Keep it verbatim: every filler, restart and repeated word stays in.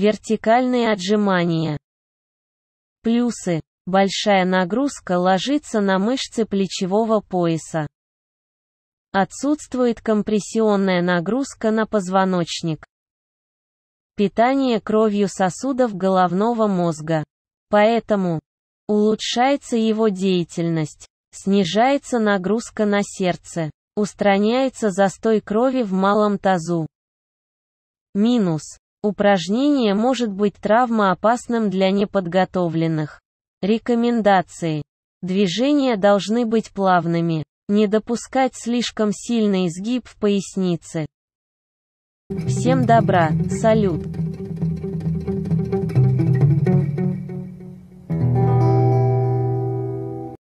Вертикальные отжимания. Плюсы. Большая нагрузка ложится на мышцы плечевого пояса. Отсутствует компрессионная нагрузка на позвоночник. Питание кровью сосудов головного мозга. Поэтому улучшается его деятельность, снижается нагрузка на сердце, устраняется застой крови в малом тазу. Минус. Упражнение может быть травмоопасным для неподготовленных. Рекомендации. Движения должны быть плавными. Не допускать слишком сильный изгиб в пояснице. Всем добра, салют!